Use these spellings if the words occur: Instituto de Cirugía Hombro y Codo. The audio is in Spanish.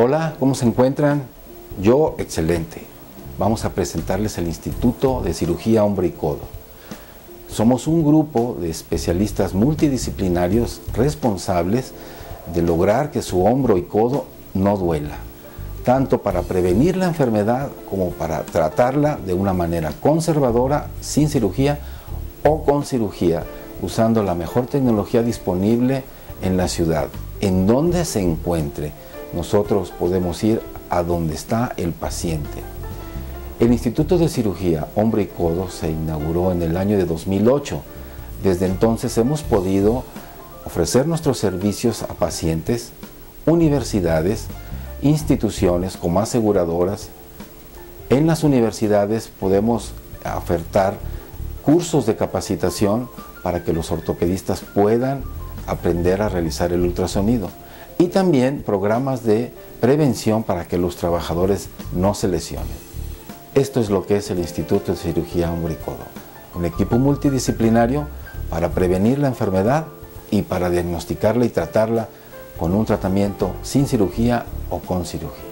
Hola, ¿cómo se encuentran? Yo, excelente. Vamos a presentarles el Instituto de Cirugía Hombro y Codo. Somos un grupo de especialistas multidisciplinarios responsables de lograr que su hombro y codo no duela, tanto para prevenir la enfermedad como para tratarla de una manera conservadora, sin cirugía o con cirugía, usando la mejor tecnología disponible en la ciudad, en donde se encuentre. Nosotros podemos ir a donde está el paciente. El Instituto de Cirugía Hombro y Codo se inauguró en el año de 2008. Desde entonces hemos podido ofrecer nuestros servicios a pacientes, universidades, instituciones como aseguradoras. En las universidades podemos ofertar cursos de capacitación para que los ortopedistas puedan aprender a realizar el ultrasonido, y también programas de prevención para que los trabajadores no se lesionen. Esto es lo que es el Instituto de Cirugía Hombro y Codo, un equipo multidisciplinario para prevenir la enfermedad y para diagnosticarla y tratarla con un tratamiento sin cirugía o con cirugía.